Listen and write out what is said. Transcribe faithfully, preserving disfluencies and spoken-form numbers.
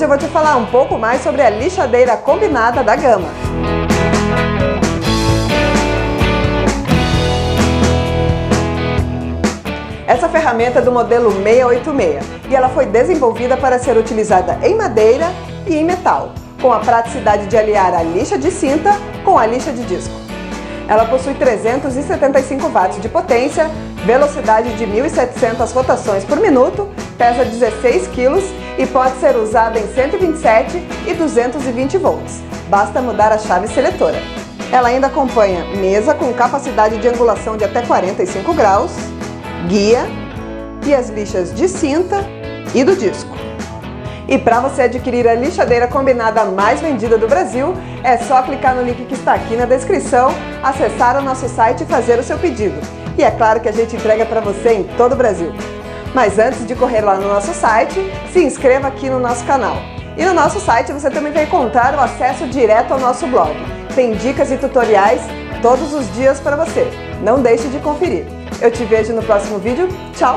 Hoje eu vou te falar um pouco mais sobre a lixadeira combinada da Gama. Essa ferramenta é do modelo seis oito seis e ela foi desenvolvida para ser utilizada em madeira e em metal, com a praticidade de aliar a lixa de cinta com a lixa de disco. Ela possui trezentos e setenta e cinco watts de potência, velocidade de mil e setecentas rotações por minuto, pesa dezesseis quilos e pode ser usada em cento e vinte e sete e duzentos e vinte volts. Basta mudar a chave seletora. Ela ainda acompanha mesa com capacidade de angulação de até quarenta e cinco graus, guia e as lixas de cinta e do disco. E para você adquirir a lixadeira combinada mais vendida do Brasil, é só clicar no link que está aqui na descrição, acessar o nosso site e fazer o seu pedido. E é claro que a gente entrega para você em todo o Brasil. Mas antes de correr lá no nosso site, se inscreva aqui no nosso canal. E no nosso site você também vai encontrar o acesso direto ao nosso blog. Tem dicas e tutoriais todos os dias para você. Não deixe de conferir. Eu te vejo no próximo vídeo. Tchau!